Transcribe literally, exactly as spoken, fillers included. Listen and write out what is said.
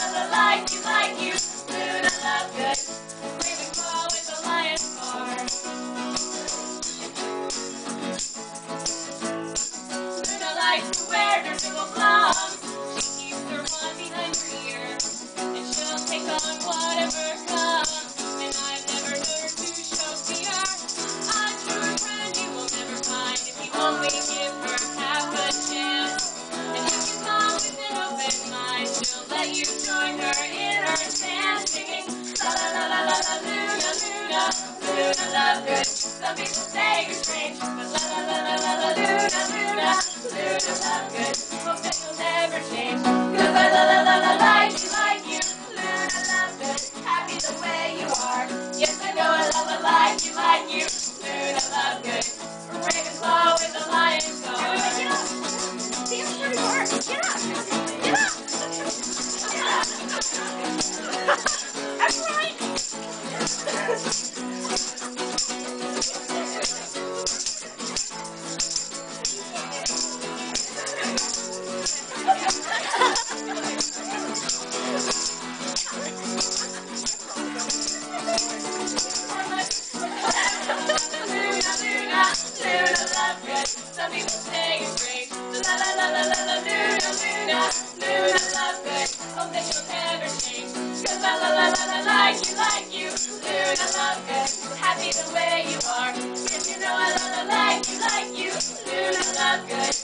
la like you, like you, Luna Lovegood, waving claw with the lion's roar. Luna likes to wear her double flops, she keeps her wand behind her ear, and she'll take on whatever comes, and I've never heard her to show fear. A true friend you will never find if you only give her half a chance, and if you come with an open mind, she'll let you join her in her dance, singing la la la la la la Luna, Luna, Luna Lovegood. Some people say you're strange, but la la la la la la Luna, Luna, Luna Lovegood. Hope that you'll never change, 'cause I la la la la like you, like you, Luna Lovegood. Happy the way you are. Yes, I know I love a like you, like you, Luna Lovegood. Ravenclaw with the lion's roar. Everybody get up! See you for the door. Get up! Get up! Some people say you're strange, but la la la la la Luna, Luna, Luna Lovegood. Hope that you'll never change, 'cause la la la la like you, like you, Luna Lovegood. Happy the way you are. Yes, you know I la la like you, like you, Luna Lovegood.